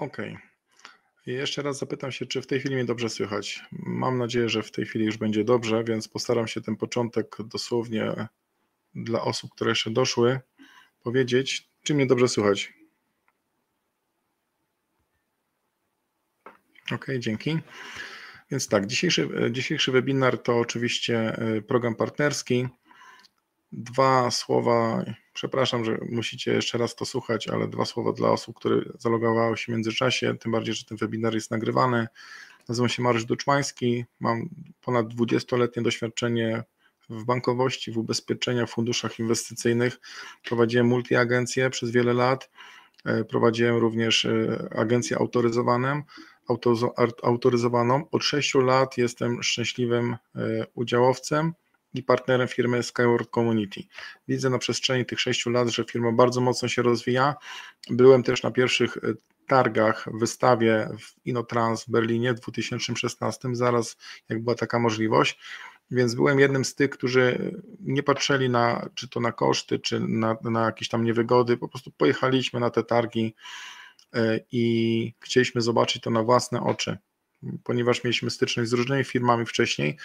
Okej. Jeszcze raz zapytam się, czy w tej chwili mnie dobrze słychać. Mam nadzieję, że w tej chwili już będzie dobrze, więc postaram się ten początek dosłownie dla osób, które jeszcze doszły, powiedzieć, czy mnie dobrze słychać. Okej, dzięki. Więc tak, dzisiejszy webinar to oczywiście program partnerski. Dwa słowa, przepraszam, że musicie jeszcze raz to słuchać, ale dwa słowa dla osób, które zalogowały się w międzyczasie, tym bardziej, że ten webinar jest nagrywany. Nazywam się Mariusz Duczmański, mam ponad 20-letnie doświadczenie w bankowości, w ubezpieczeniach, w funduszach inwestycyjnych. Prowadziłem multiagencje przez wiele lat, prowadziłem również agencję autoryzowaną. Od 6 lat jestem szczęśliwym udziałowcem i partnerem firmy Skyward Community. Widzę na przestrzeni tych 6 lat, że firma bardzo mocno się rozwija. Byłem też na pierwszych targach, wystawie w Inotrans w Berlinie w 2016, zaraz jak była taka możliwość, więc byłem jednym z tych, którzy nie patrzyli na, czy to na koszty, czy na jakieś tam niewygody, po prostu pojechaliśmy na te targi i chcieliśmy zobaczyć to na własne oczy, ponieważ mieliśmy styczność z różnymi firmami wcześniej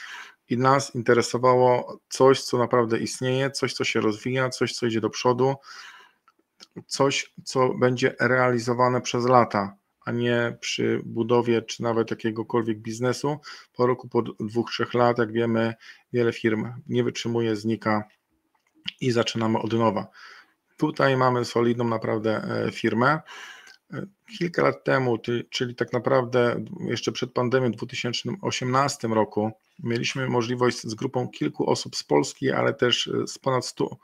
i nas interesowało coś, co naprawdę istnieje, coś, co się rozwija, coś, co idzie do przodu, coś, co będzie realizowane przez lata, a nie przy budowie czy nawet jakiegokolwiek biznesu. Po roku, po 2-3 lat, jak wiemy, wiele firm nie wytrzymuje, znika i zaczynamy od nowa. Tutaj mamy solidną naprawdę firmę. Kilka lat temu, czyli tak naprawdę jeszcze przed pandemią w 2018 roku, mieliśmy możliwość z grupą kilku osób z Polski, ale też z ponad 100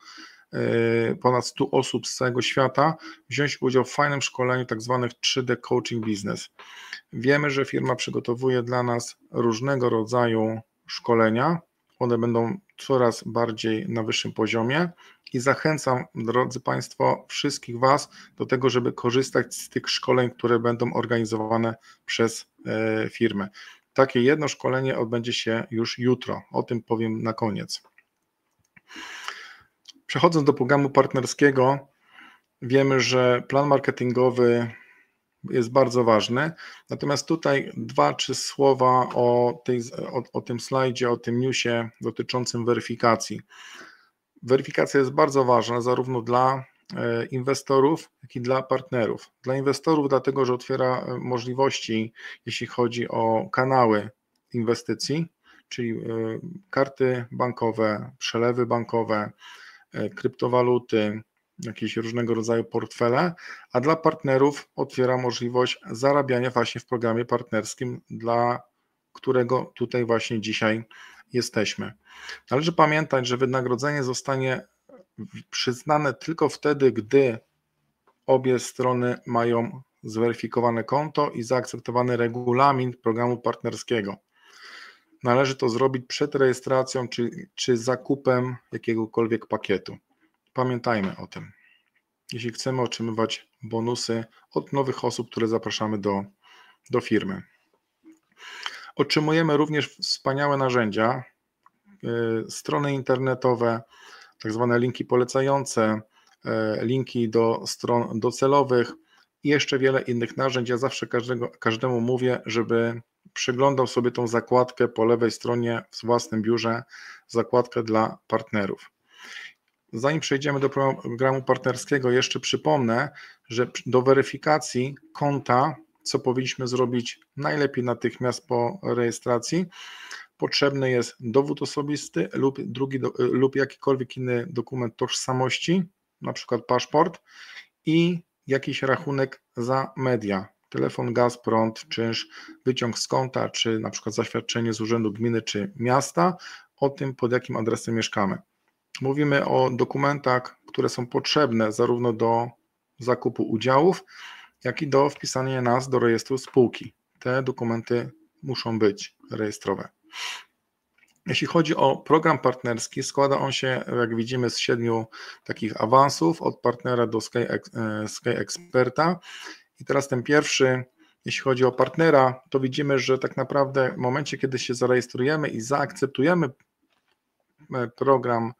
osób z całego świata wziąć udział w fajnym szkoleniu tzw. 3D Coaching Business. Wiemy, że firma przygotowuje dla nas różnego rodzaju szkolenia. One będą coraz bardziej na wyższym poziomie i zachęcam, drodzy Państwo, wszystkich Was do tego, żeby korzystać z tych szkoleń, które będą organizowane przez firmę. Takie jedno szkolenie odbędzie się już jutro, o tym powiem na koniec. Przechodząc do programu partnerskiego, wiemy, że plan marketingowy jest bardzo ważny, natomiast tutaj 2-3 słowa o tym slajdzie, o tym newsie dotyczącym weryfikacji. Weryfikacja jest bardzo ważna zarówno dla inwestorów, jak i dla partnerów. Dla inwestorów dlatego, że otwiera możliwości, jeśli chodzi o kanały inwestycji, czyli karty bankowe, przelewy bankowe, kryptowaluty, jakieś różnego rodzaju portfele, a dla partnerów otwiera możliwość zarabiania właśnie w programie partnerskim, dla którego tutaj właśnie dzisiaj jesteśmy. Należy pamiętać, że wynagrodzenie zostanie przyznane tylko wtedy, gdy obie strony mają zweryfikowane konto i zaakceptowany regulamin programu partnerskiego. Należy to zrobić przed rejestracją czy zakupem jakiegokolwiek pakietu. Pamiętajmy o tym, jeśli chcemy otrzymywać bonusy od nowych osób, które zapraszamy do firmy. Otrzymujemy również wspaniałe narzędzia, strony internetowe, tak zwane linki polecające, linki do stron docelowych i jeszcze wiele innych narzędzi. Ja zawsze każdemu mówię, żeby przyglądał sobie tą zakładkę po lewej stronie w własnym biurze, zakładkę dla partnerów. Zanim przejdziemy do programu partnerskiego, jeszcze przypomnę, że do weryfikacji konta, co powinniśmy zrobić najlepiej natychmiast po rejestracji, potrzebny jest dowód osobisty lub jakikolwiek inny dokument tożsamości, na przykład paszport i jakiś rachunek za media, telefon, gaz, prąd, czynsz, wyciąg z konta, czy na przykład zaświadczenie z urzędu gminy czy miasta o tym, pod jakim adresem mieszkamy. Mówimy o dokumentach, które są potrzebne zarówno do zakupu udziałów, jak i do wpisania nas do rejestru spółki. Te dokumenty muszą być rejestrowe. Jeśli chodzi o program partnerski, składa on się, jak widzimy, z 7 takich awansów od partnera do SkyExperta. I teraz ten pierwszy, jeśli chodzi o partnera, to widzimy, że tak naprawdę w momencie, kiedy się zarejestrujemy i zaakceptujemy program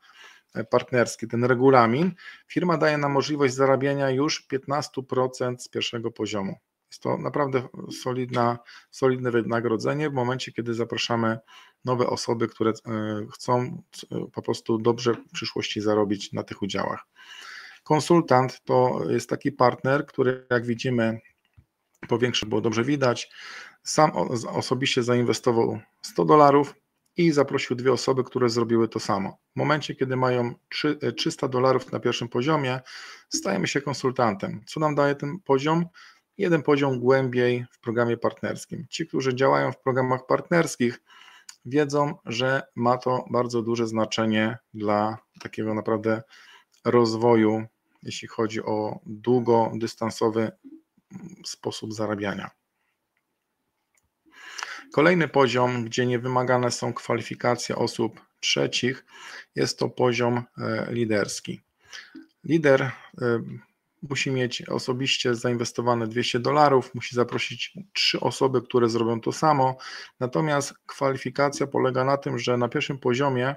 partnerski, ten regulamin, firma daje nam możliwość zarabiania już 15% z pierwszego poziomu. Jest to naprawdę solidne wynagrodzenie w momencie, kiedy zapraszamy nowe osoby, które chcą po prostu dobrze w przyszłości zarobić na tych udziałach. Konsultant to jest taki partner, który, jak widzimy, powiększył, było dobrze widać, sam osobiście zainwestował $100 i zaprosił dwie osoby, które zrobiły to samo. W momencie, kiedy mają $300 na pierwszym poziomie, stajemy się konsultantem. Co nam daje ten poziom? Jeden poziom głębiej w programie partnerskim. Ci, którzy działają w programach partnerskich, wiedzą, że ma to bardzo duże znaczenie dla takiego naprawdę rozwoju, jeśli chodzi o długodystansowy sposób zarabiania. Kolejny poziom, gdzie niewymagane są kwalifikacje osób trzecich, jest to poziom liderski. Lider musi mieć osobiście zainwestowane $200, musi zaprosić 3 osoby, które zrobią to samo. Natomiast kwalifikacja polega na tym, że na pierwszym poziomie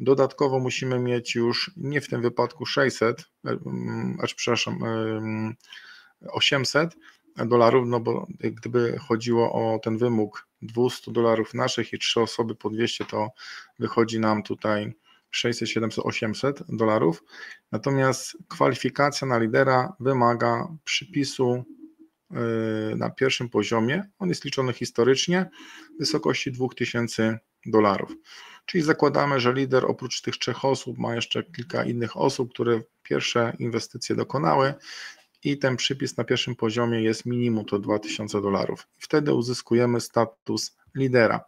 dodatkowo musimy mieć już nie w tym wypadku 800 dolarów, no bo gdyby chodziło o ten wymóg $200 naszych i 3 osoby po 200, to wychodzi nam tutaj 600, 700, 800 dolarów. Natomiast kwalifikacja na lidera wymaga przypisu na pierwszym poziomie. On jest liczony historycznie w wysokości $2000. Czyli zakładamy, że lider oprócz tych 3 osób ma jeszcze kilka innych osób, które pierwsze inwestycje dokonały i ten przypis na pierwszym poziomie jest minimum to $2000. Wtedy uzyskujemy status lidera.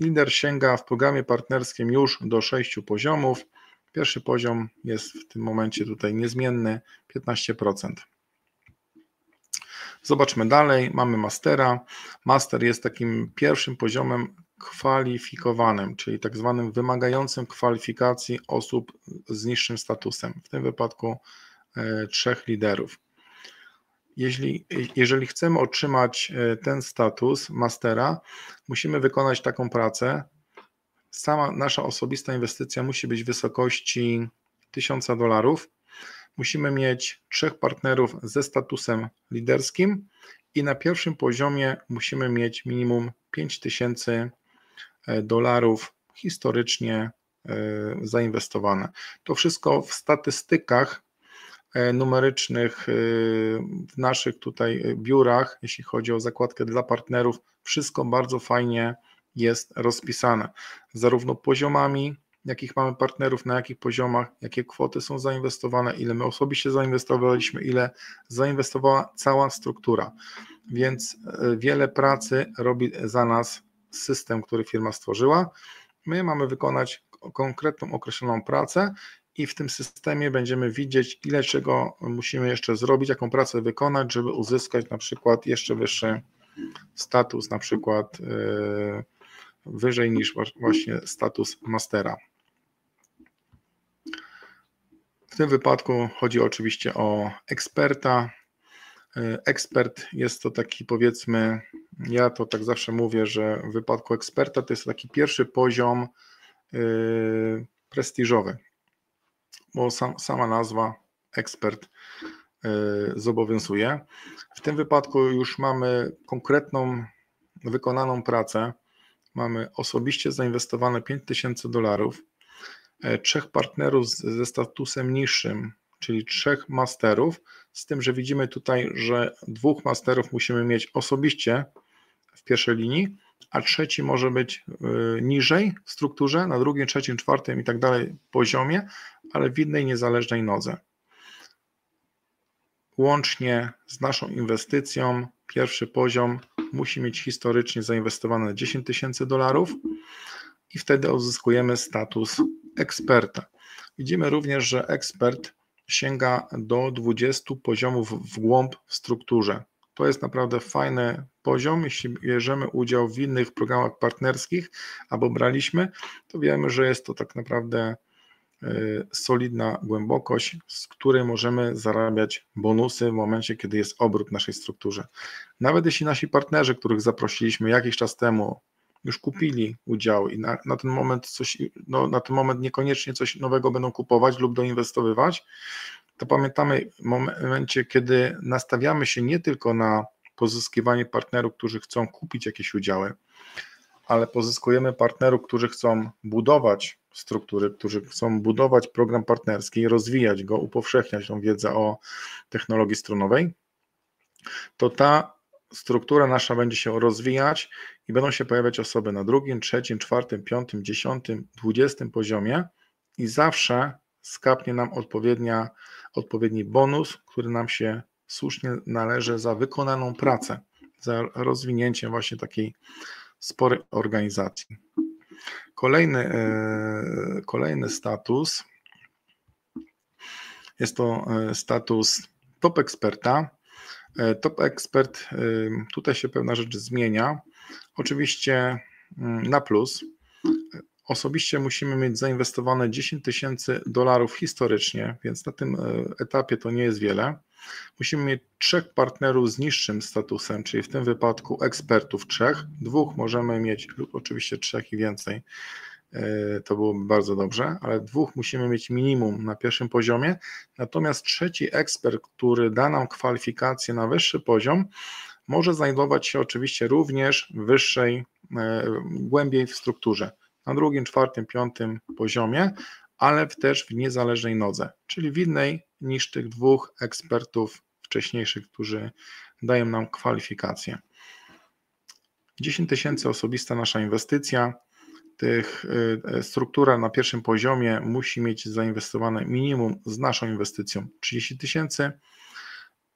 Lider sięga w programie partnerskim już do 6 poziomów. Pierwszy poziom jest w tym momencie tutaj niezmienny, 15%. Zobaczmy dalej, mamy mastera. Master jest takim pierwszym poziomem kwalifikowanym, czyli tak zwanym wymagającym kwalifikacji osób z niższym statusem, w tym wypadku 3 liderów. Jeżeli chcemy otrzymać ten status mastera, musimy wykonać taką pracę. Sama nasza osobista inwestycja musi być w wysokości $1000. Musimy mieć 3 partnerów ze statusem liderskim i na pierwszym poziomie musimy mieć minimum $5000 historycznie zainwestowane. To wszystko w statystykach numerycznych w naszych tutaj biurach, jeśli chodzi o zakładkę dla partnerów, wszystko bardzo fajnie jest rozpisane, zarówno poziomami, jakich mamy partnerów, na jakich poziomach, jakie kwoty są zainwestowane, ile my osobiście zainwestowaliśmy, ile zainwestowała cała struktura, więc wiele pracy robi za nas system, który firma stworzyła. My mamy wykonać konkretną, określoną pracę i w tym systemie będziemy widzieć, ile czego musimy jeszcze zrobić, jaką pracę wykonać, żeby uzyskać na przykład jeszcze wyższy status, na przykład wyżej niż właśnie status mastera. W tym wypadku chodzi oczywiście o eksperta. Ekspert jest to taki, powiedzmy, ja to tak zawsze mówię, że w wypadku eksperta to jest taki pierwszy poziom prestiżowy, bo sama nazwa ekspert zobowiązuje. W tym wypadku już mamy konkretną, wykonaną pracę. Mamy osobiście zainwestowane $5000, 3 partnerów ze statusem niższym, czyli 3 masterów, z tym, że widzimy tutaj, że 2 masterów musimy mieć osobiście w pierwszej linii, a 3 może być niżej w strukturze, na drugim, trzecim, czwartym i tak dalej poziomie, ale w innej niezależnej nodze. Łącznie z naszą inwestycją pierwszy poziom musi mieć historycznie zainwestowane $10,000 i wtedy uzyskujemy status eksperta. Widzimy również, że ekspert sięga do 20 poziomów w głąb w strukturze. To jest naprawdę fajny poziom. Jeśli bierzemy udział w innych programach partnerskich albo braliśmy, to wiemy, że jest to tak naprawdę solidna głębokość, z której możemy zarabiać bonusy w momencie, kiedy jest obrót w naszej strukturze. Nawet jeśli nasi partnerzy, których zaprosiliśmy jakiś czas temu, już kupili udziały i na ten moment niekoniecznie coś nowego będą kupować lub doinwestowywać, to pamiętamy w momencie, kiedy nastawiamy się nie tylko na pozyskiwanie partnerów, którzy chcą kupić jakieś udziały, ale pozyskujemy partnerów, którzy chcą budować struktury, którzy chcą budować program partnerski, rozwijać go, upowszechniać tą wiedzę o technologii stronowej, to ta struktura nasza będzie się rozwijać i będą się pojawiać osoby na drugim, trzecim, czwartym, piątym, 10., 20. poziomie i zawsze skapnie nam odpowiedni bonus, który nam się słusznie należy za wykonaną pracę, za rozwinięcie właśnie takiej sporej organizacji. Kolejny status jest to status top eksperta. Top ekspert, tutaj się pewna rzecz zmienia. Oczywiście na plus. Osobiście musimy mieć zainwestowane $10,000 historycznie, więc na tym etapie to nie jest wiele. Musimy mieć 3 partnerów z niższym statusem, czyli w tym wypadku ekspertów 3, 2 możemy mieć lub oczywiście 3 i więcej, to byłoby bardzo dobrze, ale 2 musimy mieć minimum na pierwszym poziomie, natomiast 3. ekspert, który da nam kwalifikacje na wyższy poziom, może znajdować się oczywiście również wyższej, głębiej w strukturze, na 2., 4., 5. poziomie, ale też w niezależnej nodze, czyli w innej niż tych 2 ekspertów wcześniejszych, którzy dają nam kwalifikacje. 10 000 osobista nasza inwestycja, struktura na pierwszym poziomie musi mieć zainwestowane minimum z naszą inwestycją 30 000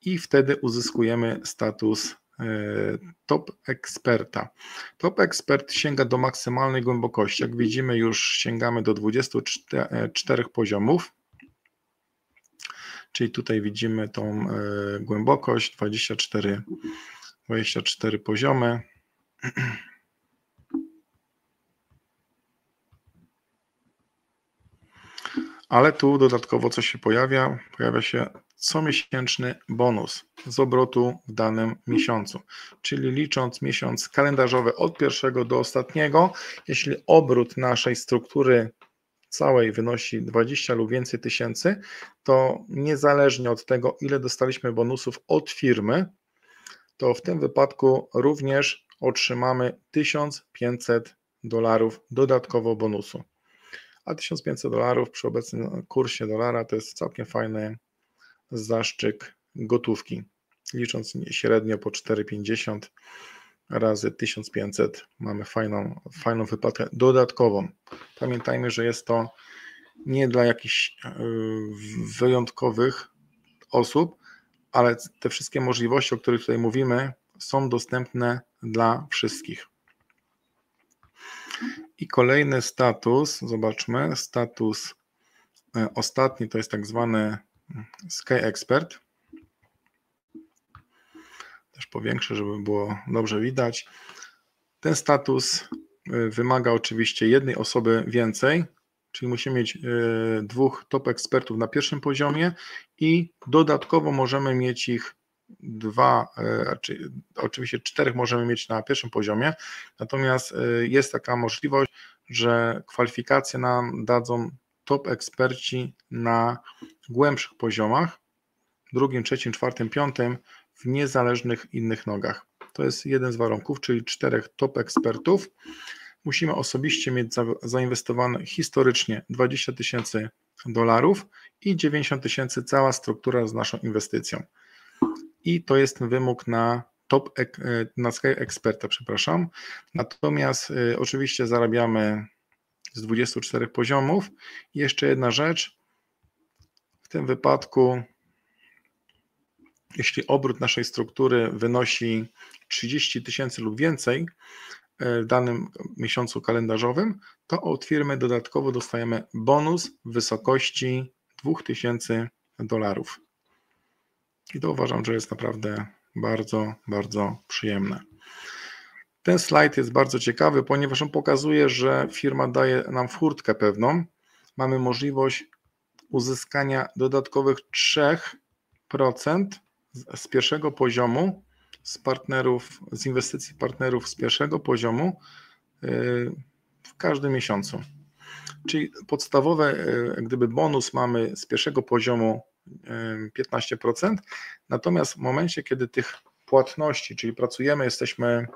i wtedy uzyskujemy status top eksperta. Top ekspert sięga do maksymalnej głębokości. Jak widzimy, już sięgamy do 24 poziomów, czyli tutaj widzimy tą głębokość 24 poziomy. Ale tu dodatkowo co się pojawia? Pojawia się comiesięczny bonus z obrotu w danym miesiącu, czyli licząc miesiąc kalendarzowy od pierwszego do ostatniego, jeśli obrót naszej struktury całej wynosi 20 lub więcej tysięcy, to niezależnie od tego, ile dostaliśmy bonusów od firmy, to w tym wypadku również otrzymamy $1,500 dodatkowo bonusu. A $1,500 przy obecnym kursie dolara to jest całkiem fajny zastrzyk gotówki, licząc średnio po 4,50 razy 1500 mamy fajną wypłatę dodatkową. Pamiętajmy, że jest to nie dla jakichś wyjątkowych osób, ale te wszystkie możliwości, o których tutaj mówimy, są dostępne dla wszystkich. I kolejny status, zobaczmy, status ostatni to jest tak zwany SkyExpert. Też powiększę, żeby było dobrze widać. Ten status wymaga oczywiście jednej osoby więcej, czyli musimy mieć 2 top ekspertów na pierwszym poziomie i dodatkowo możemy mieć ich 2, oczywiście 4 możemy mieć na pierwszym poziomie, natomiast jest taka możliwość, że kwalifikacje nam dadzą top eksperci na głębszych poziomach, 2., 3., 4., 5. w niezależnych innych nogach. To jest jeden z warunków, czyli 4 top ekspertów. Musimy osobiście mieć zainwestowane historycznie $20,000 i $90,000 cała struktura z naszą inwestycją. I to jest wymóg na SkyExperta, przepraszam. Natomiast oczywiście zarabiamy z 24 poziomów. I jeszcze jedna rzecz, w tym wypadku jeśli obrót naszej struktury wynosi 30 000 lub więcej w danym miesiącu kalendarzowym, to od firmy dodatkowo dostajemy bonus w wysokości $2,000. I to uważam, że jest naprawdę bardzo, bardzo przyjemne. Ten slajd jest bardzo ciekawy, ponieważ on pokazuje, że firma daje nam furtkę pewną. Mamy możliwość uzyskania dodatkowych 3% z pierwszego poziomu, z partnerów, z inwestycji partnerów z pierwszego poziomu w każdym miesiącu. Czyli podstawowe, gdyby bonus mamy z pierwszego poziomu 15%, natomiast w momencie, kiedy tych płatności, czyli pracujemy, jesteśmy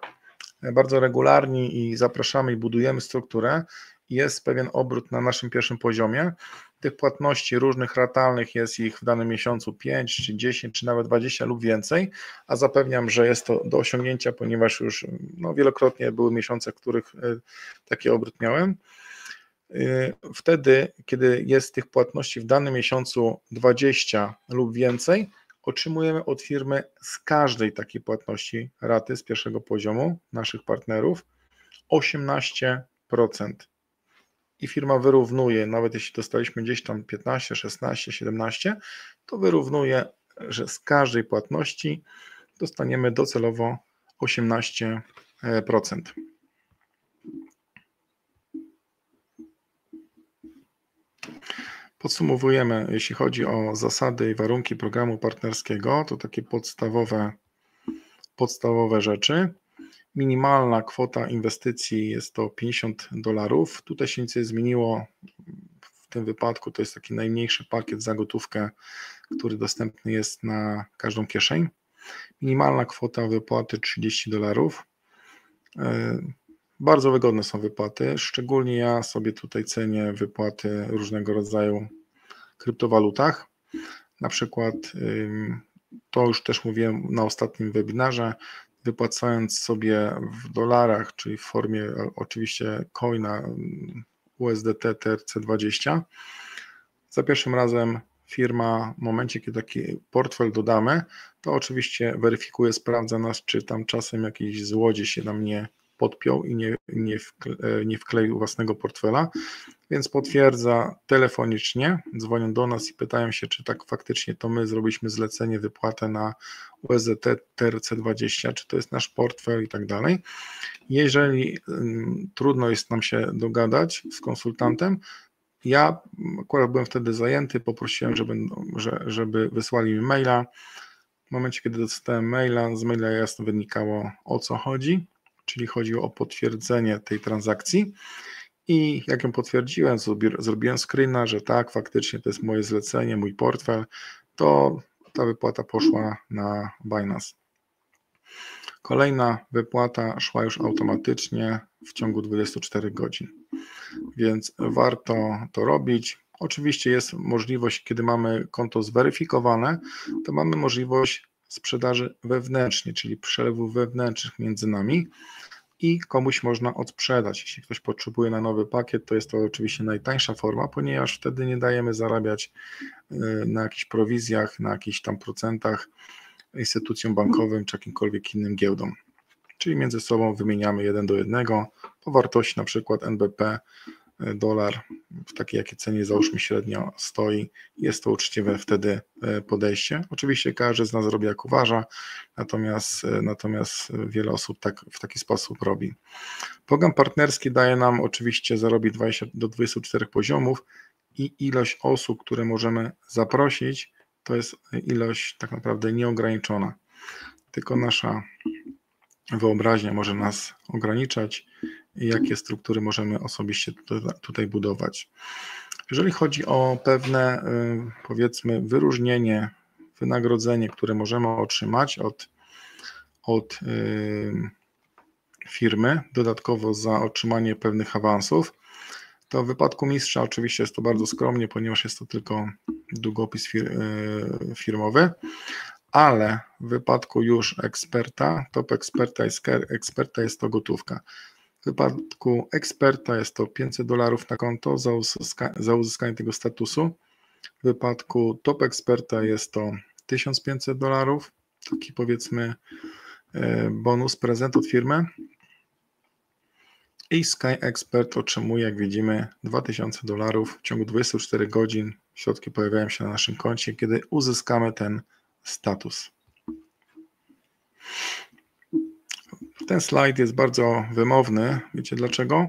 bardzo regularni i zapraszamy i budujemy strukturę, jest pewien obrót na naszym pierwszym poziomie. Tych płatności różnych ratalnych jest ich w danym miesiącu 5, czy 10, czy nawet 20 lub więcej, a zapewniam, że jest to do osiągnięcia, ponieważ już wielokrotnie były miesiące, w których taki obrót miałem. Wtedy, kiedy jest tych płatności w danym miesiącu 20 lub więcej, otrzymujemy od firmy z każdej takiej płatności raty z pierwszego poziomu naszych partnerów 18%. I firma wyrównuje, nawet jeśli dostaliśmy gdzieś tam 15, 16, 17, to wyrównuje, że z każdej płatności dostaniemy docelowo 18%. Podsumowujemy, jeśli chodzi o zasady i warunki programu partnerskiego, to takie podstawowe rzeczy. Minimalna kwota inwestycji jest to $50. Tutaj się nic nie zmieniło. W tym wypadku to jest taki najmniejszy pakiet za gotówkę, który dostępny jest na każdą kieszeń. Minimalna kwota wypłaty $30. Bardzo wygodne są wypłaty, szczególnie ja sobie tutaj cenię wypłaty różnego rodzaju kryptowalutach. Na przykład, to już też mówiłem na ostatnim webinarze, wypłacając sobie w dolarach, czyli w formie oczywiście coina USDT TRC20, za pierwszym razem firma w momencie, kiedy taki portfel dodamy, to oczywiście weryfikuje, sprawdza nas, czy tam czasem jakiś złodziej się nam nie podpiął i nie wkleił własnego portfela, więc potwierdza telefonicznie, dzwonią do nas i pytają się, czy tak faktycznie to my zrobiliśmy zlecenie, wypłatę na USDT TRC20, czy to jest nasz portfel i tak dalej. Jeżeli trudno jest nam się dogadać z konsultantem, ja akurat byłem wtedy zajęty, poprosiłem, żeby wysłali mi maila. W momencie, kiedy dostałem maila, z maila jasno wynikało, o co chodzi, czyli chodziło o potwierdzenie tej transakcji i jak ją potwierdziłem, zrobiłem screena, że tak, faktycznie to jest moje zlecenie, mój portfel, to ta wypłata poszła na Binance. Kolejna wypłata szła już automatycznie w ciągu 24 godzin, więc warto to robić. Oczywiście jest możliwość, kiedy mamy konto zweryfikowane, to mamy możliwość sprzedaży wewnętrznie, czyli przelewów wewnętrznych między nami i komuś można odsprzedać. Jeśli ktoś potrzebuje na nowy pakiet, to jest to oczywiście najtańsza forma, ponieważ wtedy nie dajemy zarabiać na jakichś prowizjach, na jakichś tam procentach instytucjom bankowym czy jakimkolwiek innym giełdom. Czyli między sobą wymieniamy 1 do 1 po wartości na przykład NBP, dolar, w takiej jakiej cenie załóżmy średnio stoi, jest to uczciwe wtedy podejście. Oczywiście każdy z nas robi jak uważa, natomiast wiele osób tak, w taki sposób robi. Program partnerski daje nam oczywiście zarobić 20 do 24 poziomów i ilość osób, które możemy zaprosić, to jest ilość tak naprawdę nieograniczona. Tylko nasza wyobraźnia może nas ograniczać, jakie struktury możemy osobiście tutaj budować. Jeżeli chodzi o pewne, powiedzmy, wyróżnienie, wynagrodzenie, które możemy otrzymać od firmy, dodatkowo za otrzymanie pewnych awansów, to w wypadku mistrza oczywiście jest to bardzo skromnie, ponieważ jest to tylko długopis firmowy, ale w wypadku już eksperta, top eksperta i eksperta jest to gotówka. W wypadku eksperta jest to $500 na konto za uzyskanie tego statusu. W wypadku top eksperta jest to $1500, taki powiedzmy bonus, prezent od firmy. I SkyExpert otrzymuje, jak widzimy, $2000 w ciągu 24 godzin. Środki pojawiają się na naszym koncie, kiedy uzyskamy ten status. Ten slajd jest bardzo wymowny. Wiecie dlaczego?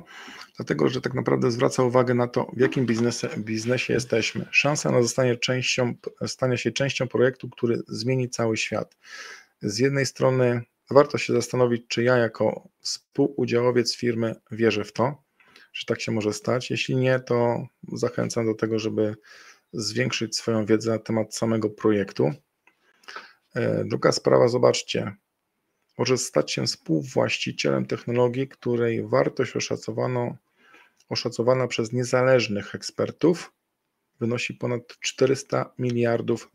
Dlatego, że tak naprawdę zwraca uwagę na to, w jakim biznesie jesteśmy. Szansa na stanie się częścią projektu, który zmieni cały świat. Z jednej strony warto się zastanowić, czy ja jako współudziałowiec firmy wierzę w to, że tak się może stać. Jeśli nie, to zachęcam do tego, żeby zwiększyć swoją wiedzę na temat samego projektu. Druga sprawa, zobaczcie, może stać się współwłaścicielem technologii, której wartość oszacowana przez niezależnych ekspertów wynosi ponad $400 miliardów.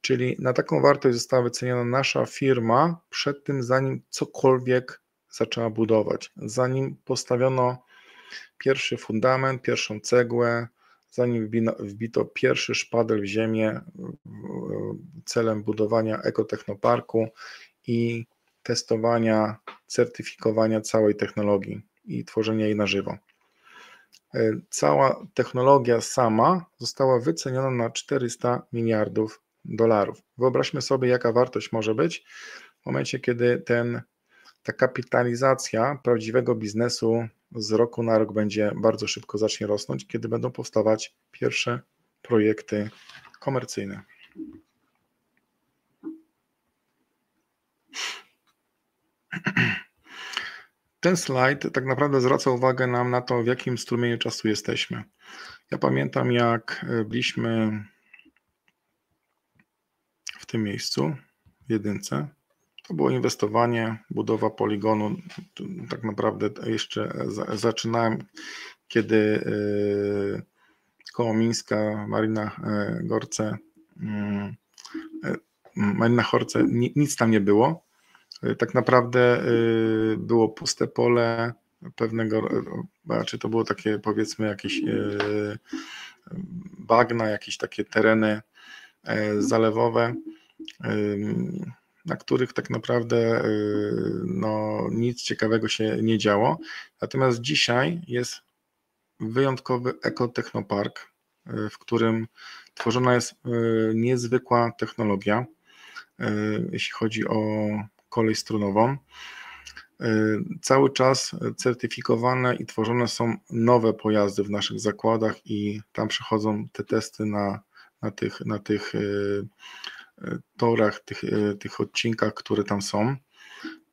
Czyli na taką wartość została wyceniona nasza firma przed tym, zanim cokolwiek zaczęła budować, zanim postawiono pierwszy fundament, pierwszą cegłę, zanim wbito pierwszy szpadel w ziemię celem budowania ekotechnoparku i testowania, certyfikowania całej technologii i tworzenia jej na żywo. Cała technologia sama została wyceniona na $400 miliardów. Wyobraźmy sobie, jaka wartość może być w momencie, kiedy ta kapitalizacja prawdziwego biznesu z roku na rok będzie bardzo szybko zacznie rosnąć, kiedy będą powstawać pierwsze projekty komercyjne. Ten slajd tak naprawdę zwraca uwagę nam na to, w jakim strumieniu czasu jesteśmy. Ja pamiętam, jak byliśmy w tym miejscu, w jedynce. To było inwestowanie, budowa poligonu. Tak naprawdę jeszcze zaczynałem, kiedy koło Mińska, Marina Horce, nic tam nie było. Tak naprawdę było puste pole pewnego, czy to było takie, powiedzmy, jakieś bagna, jakieś takie tereny zalewowe, na których tak naprawdę no, nic ciekawego się nie działo. Natomiast dzisiaj jest wyjątkowy ekotechnopark, w którym tworzona jest niezwykła technologia, jeśli chodzi o kolej strunową. Cały czas certyfikowane i tworzone są nowe pojazdy w naszych zakładach i tam przechodzą te testy na tych torach, tych odcinkach, które tam są.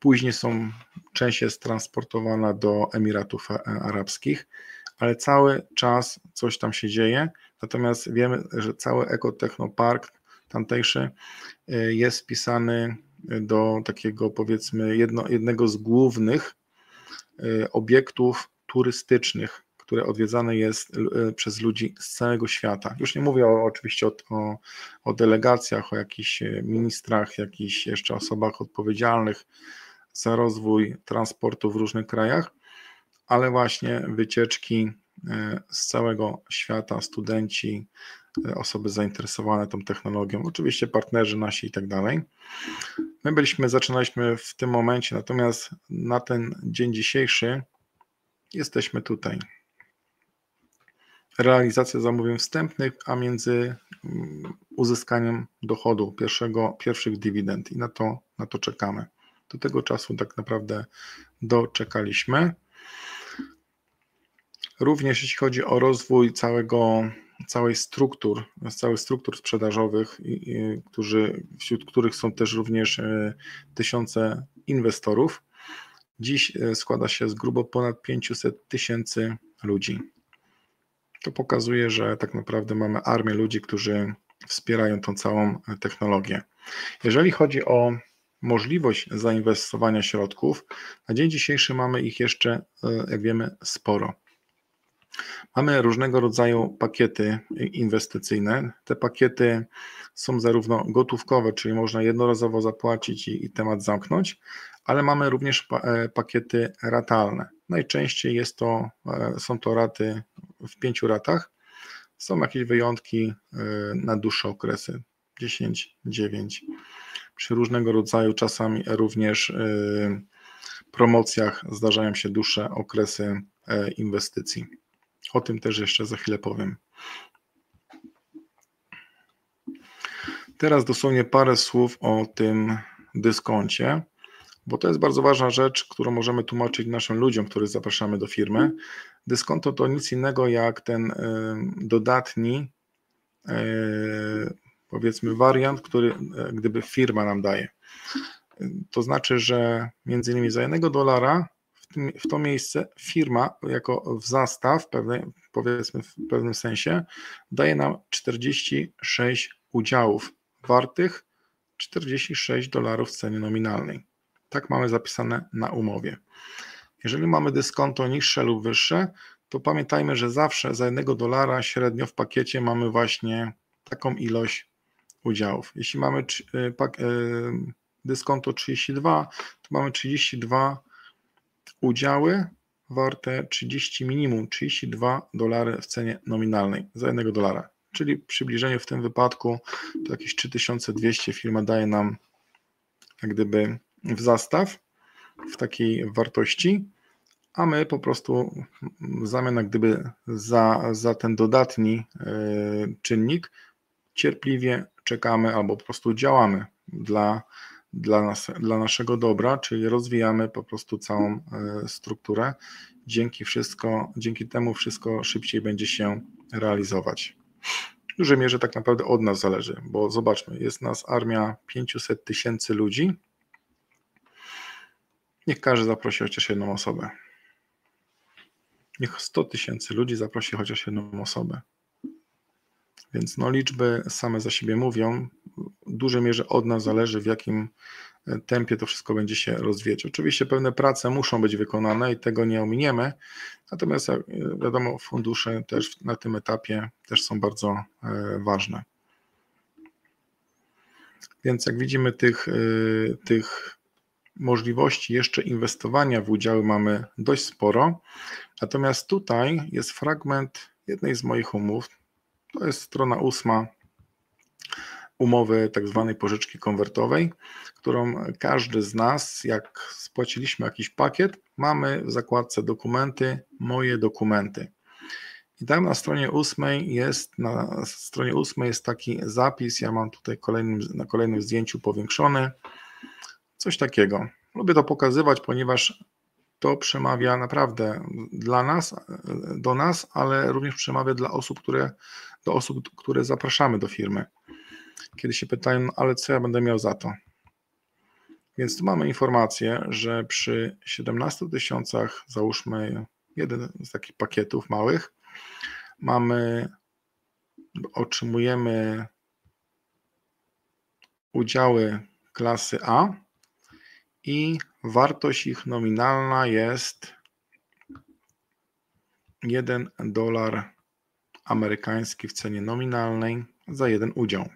Później część jest transportowana do Emiratów Arabskich, ale cały czas coś tam się dzieje. Natomiast wiemy, że cały ekotechnopark tamtejszy jest wpisany do takiego, powiedzmy, jednego z głównych obiektów turystycznych, które odwiedzane jest przez ludzi z całego świata. Już nie mówię oczywiście o delegacjach, o jakichś ministrach, jakichś jeszcze osobach odpowiedzialnych za rozwój transportu w różnych krajach, ale właśnie wycieczki z całego świata, studenci, osoby zainteresowane tą technologią, oczywiście partnerzy nasi i tak dalej. My zaczynaliśmy w tym momencie, natomiast na ten dzień dzisiejszy jesteśmy tutaj. Realizacja zamówień wstępnych, a między uzyskaniem dochodu, pierwszych dywidend, i na to czekamy. Do tego czasu tak naprawdę doczekaliśmy. Również jeśli chodzi o rozwój całych struktur sprzedażowych, wśród których są też również tysiące inwestorów, dziś składa się z grubo ponad 500 000 ludzi. To pokazuje, że tak naprawdę mamy armię ludzi, którzy wspierają tą całą technologię. Jeżeli chodzi o możliwość zainwestowania środków, na dzień dzisiejszy mamy ich jeszcze, jak wiemy, sporo. Mamy różnego rodzaju pakiety inwestycyjne. Te pakiety są zarówno gotówkowe, czyli można jednorazowo zapłacić i temat zamknąć, ale mamy również pakiety ratalne. Najczęściej są to raty w 5 ratach. Są jakieś wyjątki na dłuższe okresy, 10, 9. Przy różnego rodzaju czasami również promocjach zdarzają się dłuższe okresy inwestycji. O tym też jeszcze za chwilę powiem. Teraz dosłownie parę słów o tym dyskoncie, bo to jest bardzo ważna rzecz, którą możemy tłumaczyć naszym ludziom, których zapraszamy do firmy. Dyskonto to nic innego jak ten dodatni, powiedzmy, wariant, który gdyby firma nam daje. To znaczy, że między innymi za $1 w to miejsce firma jako w zastaw, powiedzmy w pewnym sensie, daje nam 46 udziałów wartych $46 w cenie nominalnej. Tak mamy zapisane na umowie. Jeżeli mamy dyskonto niższe lub wyższe, to pamiętajmy, że zawsze za $1 średnio w pakiecie mamy właśnie taką ilość udziałów. Jeśli mamy dyskonto 32, to mamy 32 udziały warte minimum $32 w cenie nominalnej za $1. Czyli w przybliżeniu w tym wypadku to jakieś 3200 firma daje nam jak gdyby w zastaw w takiej wartości, a my po prostu w zamian jak gdyby za ten dodatni czynnik cierpliwie czekamy albo po prostu działamy dla naszego dobra, czyli rozwijamy po prostu całą strukturę. Dzięki temu wszystko szybciej będzie się realizować. W dużej mierze tak naprawdę od nas zależy, bo zobaczmy, jest nas armia 500 000 ludzi. Niech każdy zaprosi chociaż jedną osobę. Niech 100 000 ludzi zaprosi chociaż jedną osobę. Więc no, liczby same za siebie mówią. W dużej mierze od nas zależy, w jakim tempie to wszystko będzie się rozwijać. Oczywiście pewne prace muszą być wykonane i tego nie ominiemy, natomiast wiadomo, fundusze też na tym etapie też są bardzo ważne. Więc jak widzimy, tych możliwości jeszcze inwestowania w udziały mamy dość sporo, natomiast tutaj jest fragment jednej z moich umów, to jest strona 8 umowy tak zwanej pożyczki konwertowej, którą każdy z nas, jak spłaciliśmy jakiś pakiet, mamy w zakładce dokumenty, moje dokumenty. I tam na stronie 8 jest taki zapis, ja mam tutaj na kolejnym zdjęciu powiększony, coś takiego. Lubię to pokazywać, ponieważ to przemawia naprawdę do nas, ale również przemawia do osób, które zapraszamy do firmy. Kiedy się pytają, no ale co ja będę miał za to? Więc tu mamy informację, że przy 17 000, załóżmy jeden z takich pakietów małych, otrzymujemy udziały klasy A i wartość ich nominalna jest $1 amerykański w cenie nominalnej za jeden udział.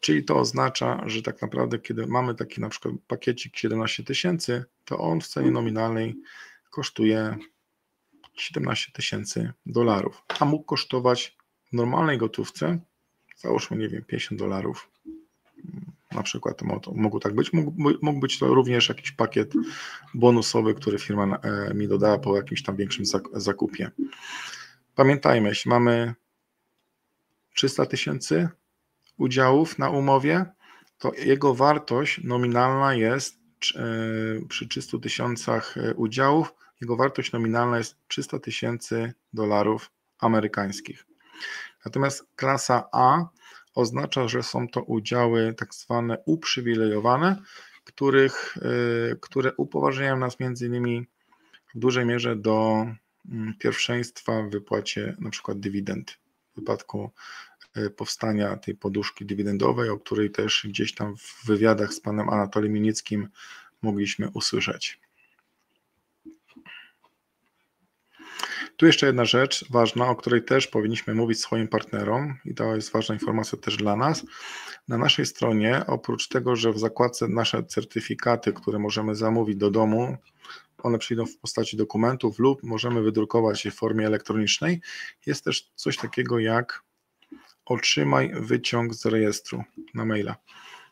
Czyli to oznacza, że tak naprawdę kiedy mamy taki na przykład pakiecik 17 000, to on w cenie nominalnej kosztuje $17 000, a mógł kosztować w normalnej gotówce, załóżmy, nie wiem, $50. Na przykład to mogło tak być, mógł być to również jakiś pakiet bonusowy, który firma mi dodała po jakimś tam większym zakupie. Pamiętajmy, jeśli mamy 300 000 udziałów na umowie, to jego wartość nominalna jest, przy 300 000 udziałów, jego wartość nominalna jest $300 000 amerykańskich. Natomiast klasa A oznacza, że są to udziały tak zwane uprzywilejowane, które upoważniają nas między innymi w dużej mierze do pierwszeństwa w wypłacie na przykład dywidend w wypadku powstania tej poduszki dywidendowej, o której też gdzieś tam w wywiadach z panem Anatolim Unickim mogliśmy usłyszeć. Tu jeszcze jedna rzecz ważna, o której też powinniśmy mówić swoim partnerom i to jest ważna informacja też dla nas. Na naszej stronie, oprócz tego, że w zakładce nasze certyfikaty, które możemy zamówić do domu, one przyjdą w postaci dokumentów lub możemy wydrukować je w formie elektronicznej, jest też coś takiego jak otrzymaj wyciąg z rejestru na maila.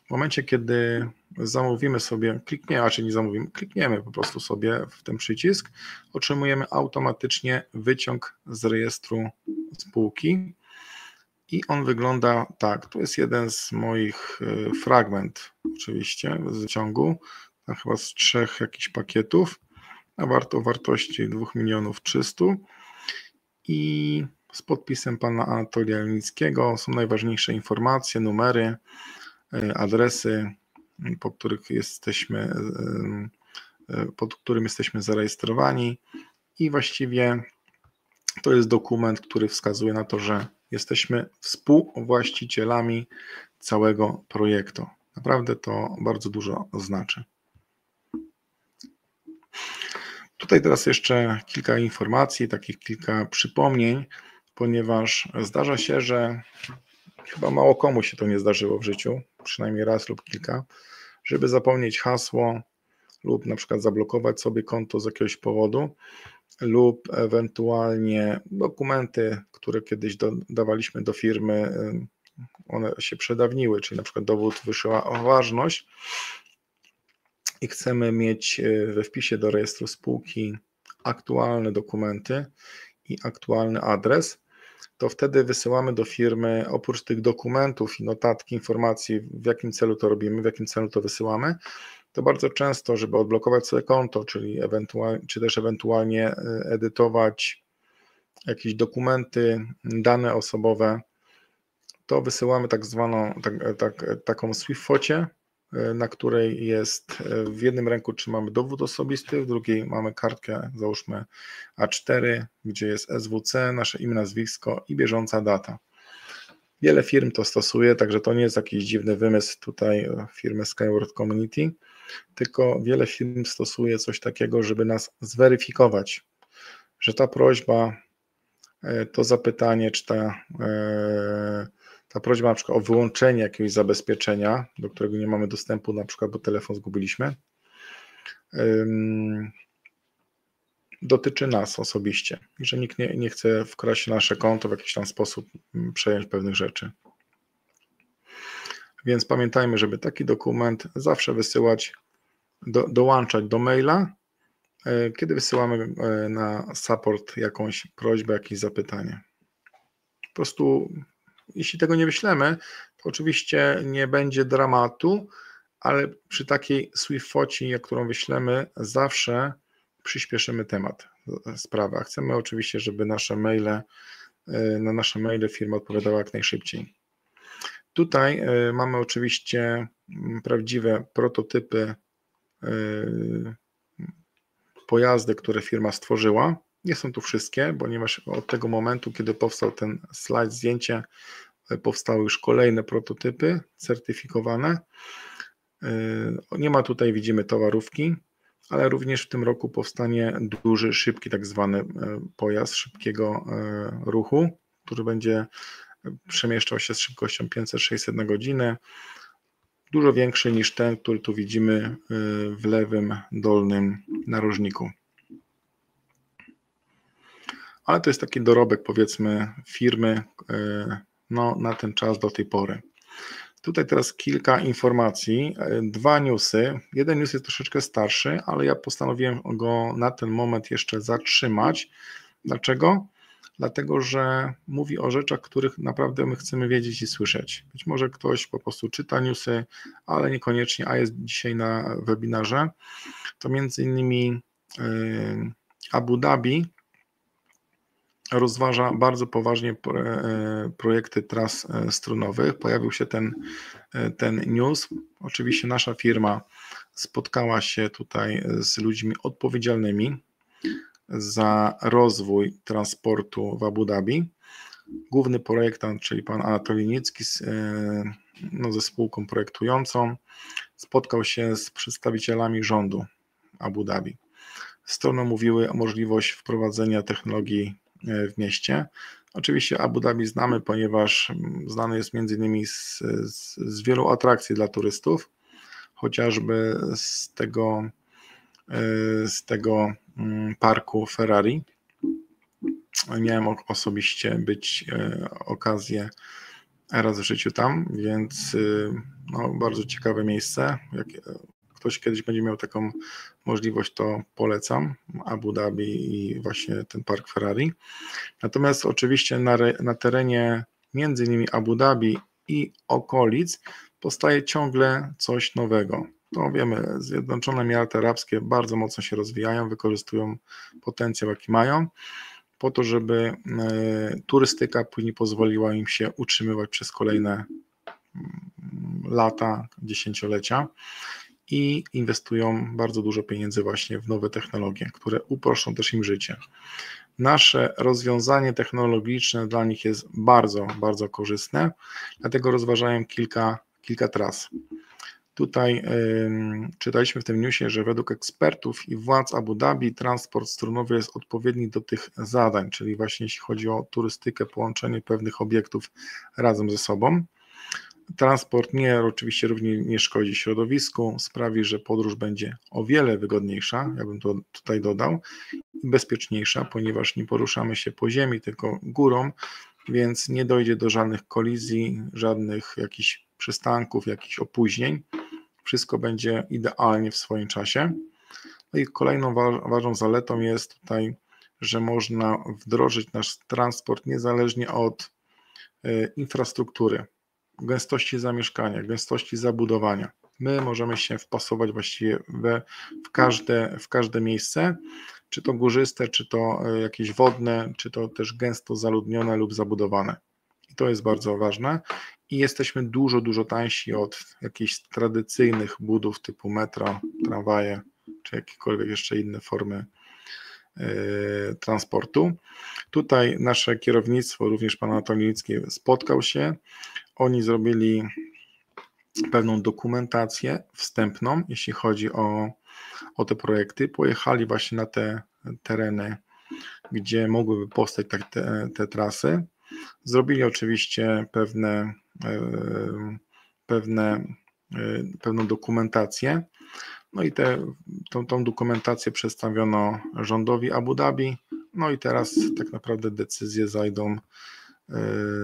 W momencie, kiedy zamówimy sobie, klikniemy po prostu sobie w ten przycisk, otrzymujemy automatycznie wyciąg z rejestru spółki i on wygląda tak. To jest jeden z moich fragment oczywiście z wyciągu, tam chyba z 3 jakichś pakietów, o wartości 2 300 000 i z podpisem pana Anatolia Unickiego są najważniejsze informacje, numery, adresy, pod którym jesteśmy zarejestrowani i właściwie to jest dokument, który wskazuje na to, że jesteśmy współwłaścicielami całego projektu. Naprawdę to bardzo dużo znaczy. Tutaj teraz jeszcze kilka informacji, takich kilka przypomnień, ponieważ zdarza się, że chyba mało komu się to nie zdarzyło w życiu, przynajmniej raz lub kilka, żeby zapomnieć hasło lub na przykład zablokować sobie konto z jakiegoś powodu lub ewentualnie dokumenty, które kiedyś dawaliśmy do firmy, one się przedawniły, czyli na przykład dowód wyszła o ważność i chcemy mieć we wpisie do rejestru spółki aktualne dokumenty i aktualny adres, to wtedy wysyłamy do firmy oprócz tych dokumentów i notatki, informacji, w jakim celu to robimy, w jakim celu to wysyłamy, to bardzo często, żeby odblokować sobie konto, czyli ewentualnie edytować jakieś dokumenty, dane osobowe, to wysyłamy tak zwaną, taką SwiftFocie, na której jest w jednym ręku trzymamy dowód osobisty, w drugiej mamy kartkę, załóżmy A4, gdzie jest SWC, nasze imię, nazwisko i bieżąca data. Wiele firm to stosuje, także to nie jest jakiś dziwny wymysł tutaj firmy Skyward Community, tylko wiele firm stosuje coś takiego, żeby nas zweryfikować, że ta prośba, to zapytanie, czy ta prośba na przykład o wyłączenie jakiegoś zabezpieczenia, do którego nie mamy dostępu, na przykład, bo telefon zgubiliśmy, dotyczy nas osobiście, że nikt nie chce wkraść nasze konto w jakiś tam sposób, przejąć pewnych rzeczy. Więc pamiętajmy, żeby taki dokument zawsze wysyłać, dołączać do maila, kiedy wysyłamy na support jakąś prośbę, jakieś zapytanie. Po prostu jeśli tego nie wyślemy, to oczywiście nie będzie dramatu, ale przy takiej SwiftFocie, którą wyślemy, zawsze przyspieszymy temat, sprawę. A chcemy oczywiście, żeby na nasze maile firma odpowiadała jak najszybciej. Tutaj mamy oczywiście prawdziwe prototypy pojazdy, które firma stworzyła. Nie są tu wszystkie, ponieważ od tego momentu, kiedy powstał ten slajd, zdjęcie, powstały już kolejne prototypy certyfikowane. Nie ma tutaj, widzimy, towarówki, ale również w tym roku powstanie duży, szybki tak zwany pojazd szybkiego ruchu, który będzie przemieszczał się z szybkością 500-600 na godzinę, dużo większy niż ten, który tu widzimy w lewym dolnym narożniku. Ale to jest taki dorobek, powiedzmy, firmy no, na ten czas do tej pory. Tutaj teraz kilka informacji, dwa newsy. Jeden news jest troszeczkę starszy, ale ja postanowiłem go na ten moment jeszcze zatrzymać. Dlaczego? Dlatego, że mówi o rzeczach, których naprawdę my chcemy wiedzieć i słyszeć. Być może ktoś po prostu czyta newsy, ale niekoniecznie, a jest dzisiaj na webinarze. To między innymi Abu Dhabi rozważa bardzo poważnie projekty tras strunowych. Pojawił się ten news. Oczywiście nasza firma spotkała się tutaj z ludźmi odpowiedzialnymi za rozwój transportu w Abu Dhabi. Główny projektant, czyli pan Anatoli Unitsky ze spółką projektującą, spotkał się z przedstawicielami rządu Abu Dhabi. Strony mówiły o możliwości wprowadzenia technologii w mieście. Oczywiście Abu Dhabi znamy, ponieważ znany jest między innymi z wielu atrakcji dla turystów, chociażby z tego parku Ferrari. Miałem osobiście okazję raz w życiu tam, więc no, bardzo ciekawe miejsce. Jak ktoś kiedyś będzie miał taką możliwość, to polecam Abu Dhabi i właśnie ten park Ferrari. Natomiast oczywiście na terenie między innymi Abu Dhabi i okolic powstaje ciągle coś nowego. To wiemy, Zjednoczone Emiraty Arabskie bardzo mocno się rozwijają, wykorzystują potencjał, jaki mają, po to, żeby turystyka później pozwoliła im się utrzymywać przez kolejne lata, dziesięciolecia i inwestują bardzo dużo pieniędzy właśnie w nowe technologie, które uproszczą też im życie. Nasze rozwiązanie technologiczne dla nich jest bardzo, bardzo korzystne, dlatego rozważają kilka tras. Tutaj czytaliśmy w tym newsie, że według ekspertów i władz Abu Dhabi transport strunowy jest odpowiedni do tych zadań, czyli właśnie jeśli chodzi o turystykę, połączenie pewnych obiektów razem ze sobą. Transport oczywiście również nie szkodzi środowisku, sprawi, że podróż będzie o wiele wygodniejsza, ja bym to tutaj dodał, i bezpieczniejsza, ponieważ nie poruszamy się po ziemi, tylko górą, więc nie dojdzie do żadnych kolizji, żadnych jakichś przystanków, jakichś opóźnień. Wszystko będzie idealnie w swoim czasie. No i kolejną ważną zaletą jest tutaj, że można wdrożyć nasz transport niezależnie od infrastruktury, gęstości zamieszkania, gęstości zabudowania. My możemy się wpasować właściwie w każde miejsce, czy to górzyste, czy to jakieś wodne, czy to też gęsto zaludnione lub zabudowane. I to jest bardzo ważne. I jesteśmy dużo tańsi od jakichś tradycyjnych budów typu metra, tramwaje, czy jakiekolwiek jeszcze inne formy transportu. Tutaj nasze kierownictwo, również pan Anatoli Unicki spotkał się. Oni zrobili pewną dokumentację wstępną, jeśli chodzi o te projekty. Pojechali właśnie na te tereny, gdzie mogłyby powstać te trasy. Zrobili oczywiście pewną dokumentację. No i tą dokumentację przedstawiono rządowi Abu Dhabi. No i teraz tak naprawdę decyzje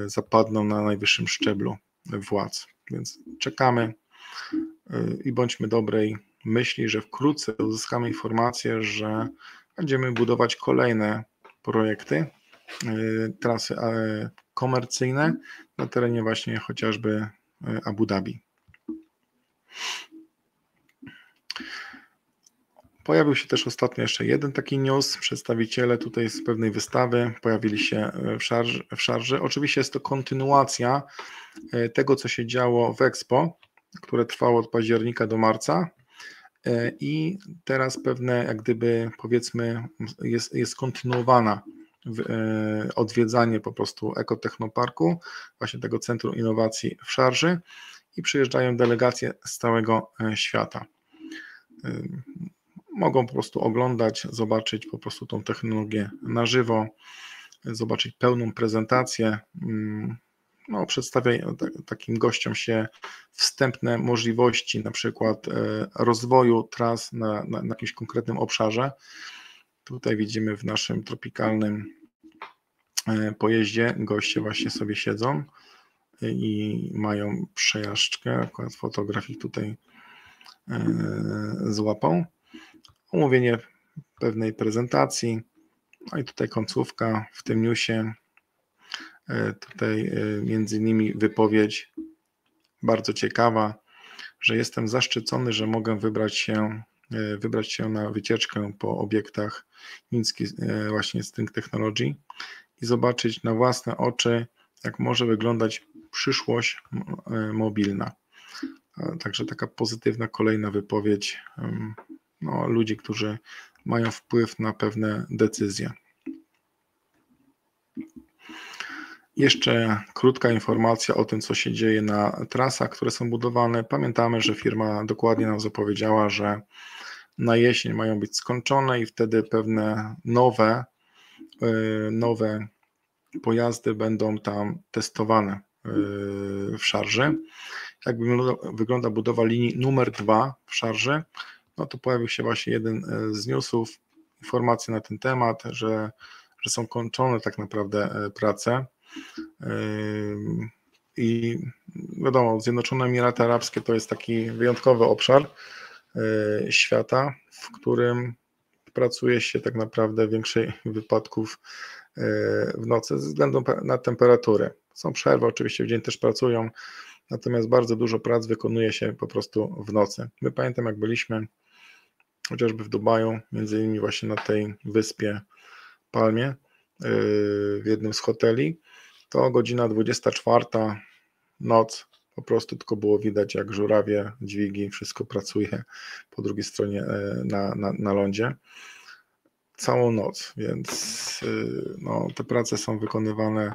zapadną na najwyższym szczeblu władz. Więc czekamy i bądźmy dobrej myśli, że wkrótce uzyskamy informację, że będziemy budować kolejne projekty, trasy komercyjne na terenie właśnie chociażby Abu Dhabi. Pojawił się też ostatnio jeszcze jeden taki news. Przedstawiciele tutaj z pewnej wystawy pojawili się w Szarży. Oczywiście jest to kontynuacja tego, co się działo w Expo, które trwało od października do marca i teraz pewne, jak gdyby powiedzmy, jest kontynuowana odwiedzanie po prostu ekotechnoparku, właśnie tego Centrum Innowacji w Szarży i przyjeżdżają delegacje z całego świata. Mogą po prostu oglądać, zobaczyć po prostu tą technologię na żywo, zobaczyć pełną prezentację. No, przedstawia takim gościom się wstępne możliwości, na przykład rozwoju tras na jakimś konkretnym obszarze. Tutaj widzimy w naszym tropikalnym pojeździe goście właśnie sobie siedzą i mają przejażdżkę, akurat fotografik tutaj złapał. Omówienie pewnej prezentacji, no i tutaj końcówka w tym newsie, tutaj między innymi wypowiedź bardzo ciekawa, że jestem zaszczycony, że mogę wybrać się na wycieczkę po obiektach Unicki właśnie String Technology i zobaczyć na własne oczy, jak może wyglądać przyszłość mobilna. Także taka pozytywna kolejna wypowiedź no, ludzi, którzy mają wpływ na pewne decyzje. Jeszcze krótka informacja o tym, co się dzieje na trasach, które są budowane. Pamiętamy, że firma dokładnie nam zapowiedziała, że na jesień mają być skończone i wtedy pewne nowe pojazdy będą tam testowane w Szarży. Jak wygląda budowa linii numer 2 w Szarży, no to pojawił się właśnie jeden z newsów, informacje na ten temat, że są kończone tak naprawdę prace. I wiadomo, Zjednoczone Emiraty Arabskie to jest taki wyjątkowy obszar świata, w którym pracuje się tak naprawdę w większości wypadków w nocy ze względu na temperaturę. Są przerwy, oczywiście w dzień też pracują, natomiast bardzo dużo prac wykonuje się po prostu w nocy. My pamiętam, jak byliśmy chociażby w Dubaju, między innymi właśnie na tej wyspie Palmie w jednym z hoteli, to godzina 24, noc, po prostu tylko było widać, jak żurawie, dźwigi, wszystko pracuje po drugiej stronie na lądzie. Całą noc, więc no, te prace są wykonywane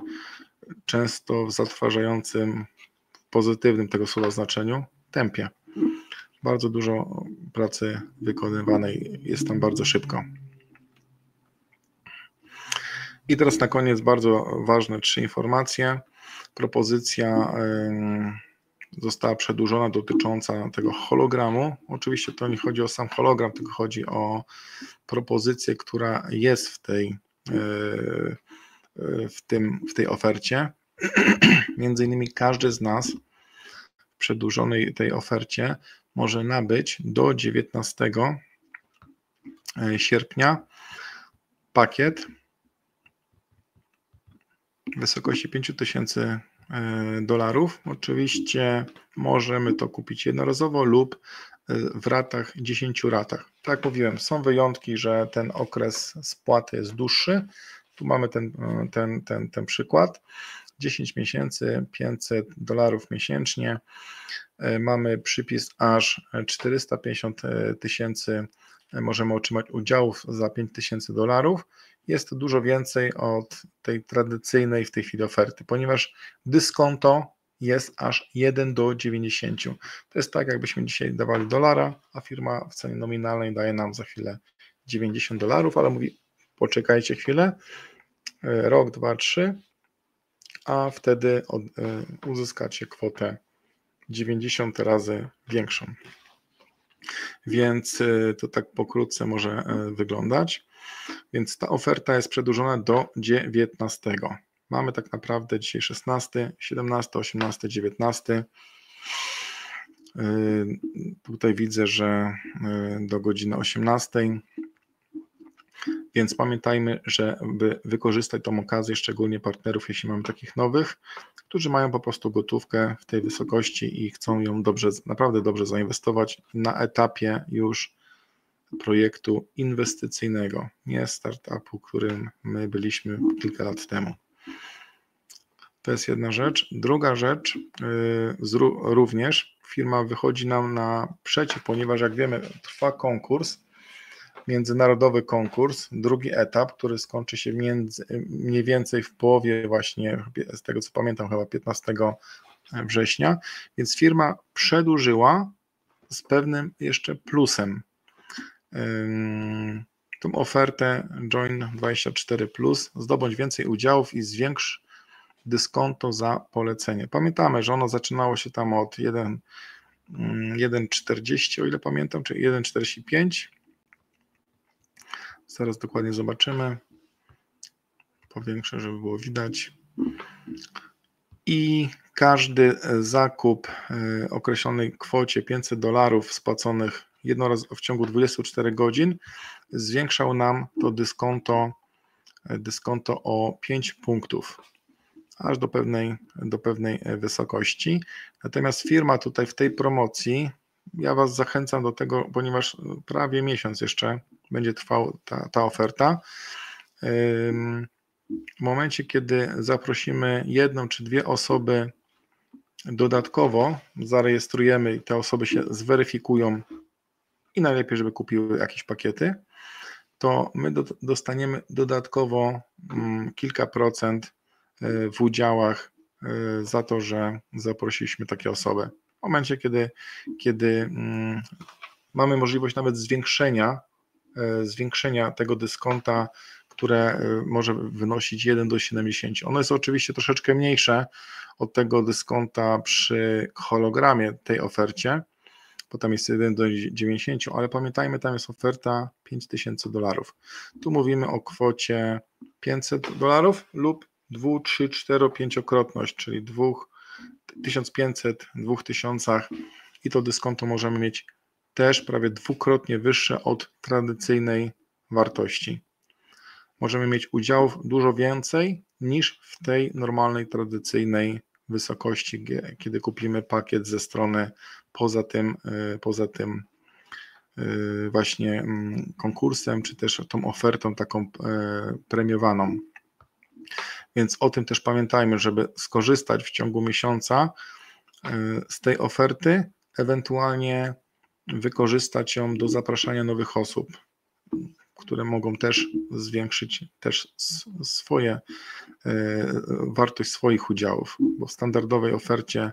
często w zatrważającym, pozytywnym tego słowa znaczeniu tempie. bardzo dużo pracy wykonywanej, jest tam bardzo szybko. I teraz na koniec bardzo ważne trzy informacje. Propozycja została przedłużona dotycząca tego hologramu. Oczywiście to nie chodzi o sam hologram, tylko chodzi o propozycję, która jest w tej ofercie. Między innymi każdy z nas w przedłużonej tej ofercie może nabyć do 19 sierpnia pakiet w wysokości $5000. Oczywiście możemy to kupić jednorazowo lub w ratach, 10 ratach. Tak jak mówiłem, są wyjątki, że ten okres spłaty jest dłuższy. Tu mamy ten przykład. 10 miesięcy, $500 miesięcznie. Mamy przypis aż 450 000. Możemy otrzymać udziałów za $5000. Jest to dużo więcej od tej tradycyjnej w tej chwili oferty, ponieważ dyskonto jest aż 1 do 90. To jest tak, jakbyśmy dzisiaj dawali dolara, a firma w cenie nominalnej daje nam za chwilę $90, ale mówi poczekajcie chwilę, rok, dwa, trzy, a wtedy uzyskacie kwotę 90 razy większą. Więc to tak pokrótce może wyglądać. Więc ta oferta jest przedłużona do 19. Mamy tak naprawdę dzisiaj 16, 17, 18, 19. Tutaj widzę, że do godziny 18. Więc pamiętajmy, żeby wykorzystać tą okazję, szczególnie partnerów, jeśli mamy takich nowych, którzy mają po prostu gotówkę w tej wysokości i chcą ją dobrze, naprawdę dobrze zainwestować na etapie już projektu inwestycyjnego, nie startupu, którym my byliśmy kilka lat temu. To jest jedna rzecz. Druga rzecz, również firma wychodzi nam naprzeciw, ponieważ jak wiemy, trwa konkurs, międzynarodowy konkurs, drugi etap, który skończy się mniej więcej w połowie właśnie, z tego co pamiętam, chyba 15 września, więc firma przedłużyła z pewnym jeszcze plusem tą ofertę Join24+, zdobądź więcej udziałów i zwiększ dyskonto za polecenie. Pamiętamy, że ono zaczynało się tam od 1,40, o ile pamiętam, czyli 1,45. Zaraz dokładnie zobaczymy. Powiększę, żeby było widać. I każdy zakup w określonej kwocie $500 spłaconych w ciągu 24 godzin zwiększał nam to dyskonto o 5 punktów, aż do pewnej wysokości. Natomiast firma tutaj w tej promocji, ja Was zachęcam do tego, ponieważ prawie miesiąc jeszcze będzie trwała ta oferta. W momencie, kiedy zaprosimy jedną czy dwie osoby dodatkowo, zarejestrujemy i te osoby się zweryfikują i najlepiej, żeby kupiły jakieś pakiety, to my dostaniemy dodatkowo kilka procent w udziałach za to, że zaprosiliśmy takie osoby. W momencie, kiedy mamy możliwość nawet zwiększenia tego dyskonta, które może wynosić 1 do 70. Ono jest oczywiście troszeczkę mniejsze od tego dyskonta przy hologramie tej ofercie, bo tam jest 1 do 90, ale pamiętajmy, tam jest oferta $5000. Tu mówimy o kwocie $500 lub 2, 3, 4, 5-krotność, czyli 1500, 2000 i to dyskonto możemy mieć też prawie dwukrotnie wyższe od tradycyjnej wartości. Możemy mieć udziałów dużo więcej niż w tej normalnej, tradycyjnej wysokości, kiedy kupimy pakiet ze strony poza tym właśnie konkursem, czy też tą ofertą taką premiowaną. Więc o tym też pamiętajmy, żeby skorzystać w ciągu miesiąca z tej oferty, ewentualnie wykorzystać ją do zapraszania nowych osób, które mogą też zwiększyć też wartość swoich udziałów, bo w standardowej ofercie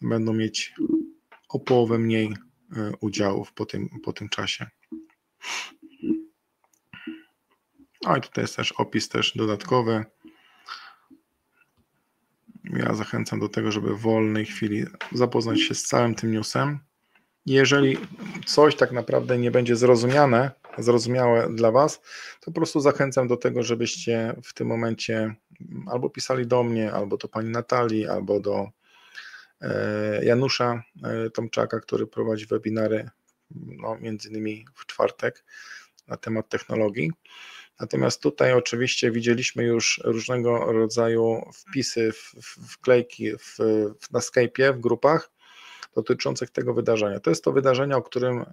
będą mieć o połowę mniej udziałów po tym czasie. No i tutaj jest też opis dodatkowy. Ja zachęcam do tego, żeby w wolnej chwili zapoznać się z całym tym newsem. Jeżeli coś tak naprawdę nie będzie zrozumiałe dla Was, to po prostu zachęcam do tego, żebyście w tym momencie albo pisali do mnie, albo do Pani Natalii, albo do Janusza Tomczaka, który prowadzi webinary, no, między innymi w czwartek na temat technologii. Natomiast tutaj oczywiście widzieliśmy już różnego rodzaju wpisy, wklejki na Skype'ie, w grupach dotyczących tego wydarzenia. To jest to wydarzenie, o którym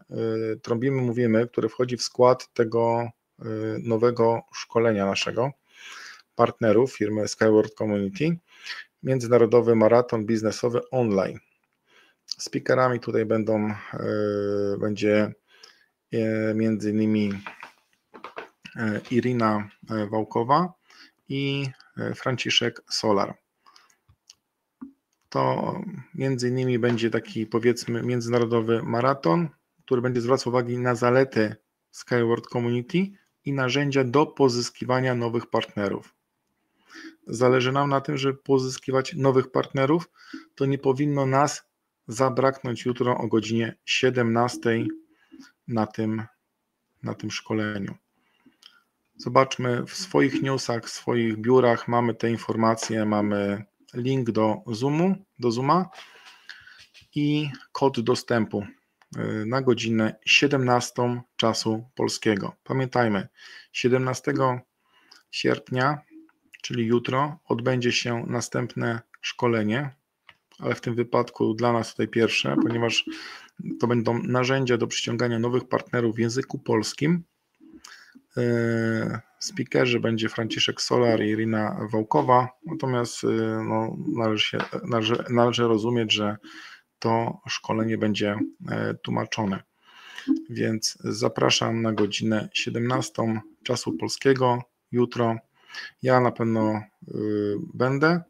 trąbimy, mówimy, które wchodzi w skład tego nowego szkolenia naszego partnerów firmy Skyward Community, Międzynarodowy Maraton Biznesowy Online. Speakerami tutaj będzie między innymi Irina Wałkowa i Franciszek Solar. To między innymi będzie taki, powiedzmy, międzynarodowy maraton, który będzie zwracał uwagi na zalety Skyward Community i narzędzia do pozyskiwania nowych partnerów. Zależy nam na tym, żeby pozyskiwać nowych partnerów. To nie powinno nas zabraknąć jutro o godzinie 17 na tym szkoleniu. Zobaczmy, w swoich newsach, w swoich biurach mamy te informacje, mamy link do Zooma i kod dostępu na godzinę 17 czasu polskiego. Pamiętajmy, 17 sierpnia, czyli jutro, odbędzie się następne szkolenie, ale w tym wypadku dla nas tutaj pierwsze, ponieważ to będą narzędzia do przyciągania nowych partnerów w języku polskim. Speakerzy będzie Franciszek Solar i Irina Wałkowa, natomiast no, należy rozumieć, że to szkolenie będzie tłumaczone, więc zapraszam na godzinę 17 czasu polskiego jutro. Ja na pewno będę,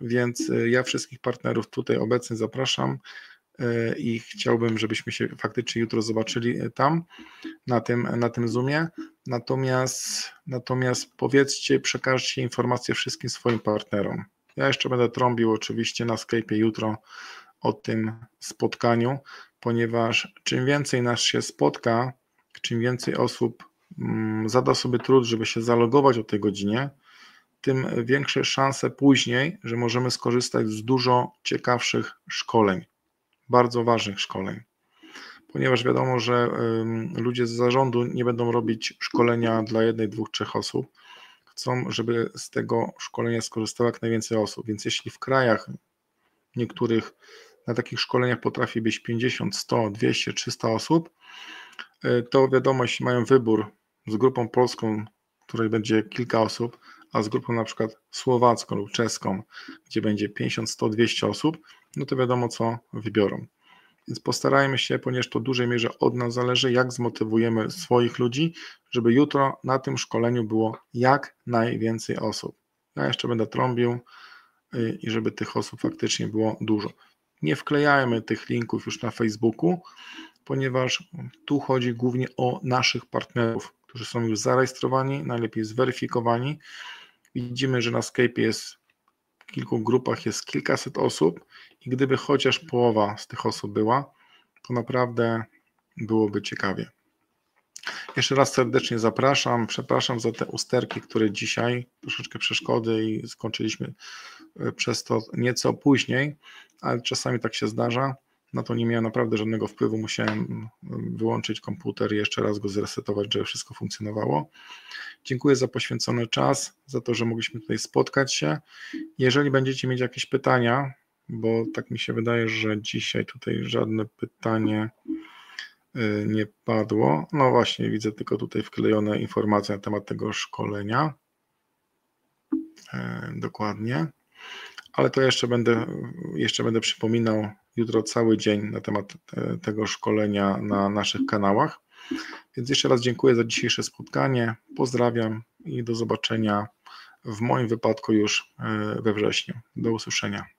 więc ja wszystkich partnerów tutaj obecnych zapraszam i chciałbym, żebyśmy się faktycznie jutro zobaczyli tam, na tym Zoomie. Natomiast powiedzcie, przekażcie informacje wszystkim swoim partnerom. Ja jeszcze będę trąbił oczywiście na Skype'ie jutro o tym spotkaniu, ponieważ czym więcej nas się spotka, czym więcej osób zada sobie trud, żeby się zalogować o tej godzinie, tym większe szanse później, że możemy skorzystać z dużo ciekawszych szkoleń, bardzo ważnych szkoleń. Ponieważ wiadomo, że ludzie z zarządu nie będą robić szkolenia dla jednej, dwóch, trzech osób. Chcą, żeby z tego szkolenia skorzystało jak najwięcej osób. Więc jeśli w krajach niektórych na takich szkoleniach potrafi być 50, 100, 200, 300 osób, to wiadomo, jeśli mają wybór z grupą polską, w której będzie kilka osób, a z grupą na przykład słowacką lub czeską, gdzie będzie 50, 100, 200 osób, no to wiadomo, co wybiorą. Więc postarajmy się, ponieważ to w dużej mierze od nas zależy, jak zmotywujemy swoich ludzi, żeby jutro na tym szkoleniu było jak najwięcej osób. Ja jeszcze będę trąbił i żeby tych osób faktycznie było dużo. Nie wklejajmy tych linków już na Facebooku, ponieważ tu chodzi głównie o naszych partnerów, którzy są już zarejestrowani, najlepiej zweryfikowani. Widzimy, że na Skype jest w kilku grupach jest kilkaset osób i gdyby chociaż połowa z tych osób była, to naprawdę byłoby ciekawie. Jeszcze raz serdecznie zapraszam, przepraszam za te usterki, które dzisiaj troszeczkę przeszkody i skończyliśmy przez to nieco później, ale czasami tak się zdarza. Na to nie miałem naprawdę żadnego wpływu, musiałem wyłączyć komputer i jeszcze raz go zresetować, żeby wszystko funkcjonowało. Dziękuję za poświęcony czas, za to, że mogliśmy tutaj spotkać się. Jeżeli będziecie mieć jakieś pytania, bo tak mi się wydaje, że dzisiaj tutaj żadne pytanie nie padło. No właśnie, widzę tylko tutaj wklejone informacje na temat tego szkolenia. Dokładnie. Ale to jeszcze będę przypominał jutro cały dzień na temat tego szkolenia na naszych kanałach. Więc jeszcze raz dziękuję za dzisiejsze spotkanie, pozdrawiam i do zobaczenia w moim wypadku już we wrześniu. Do usłyszenia.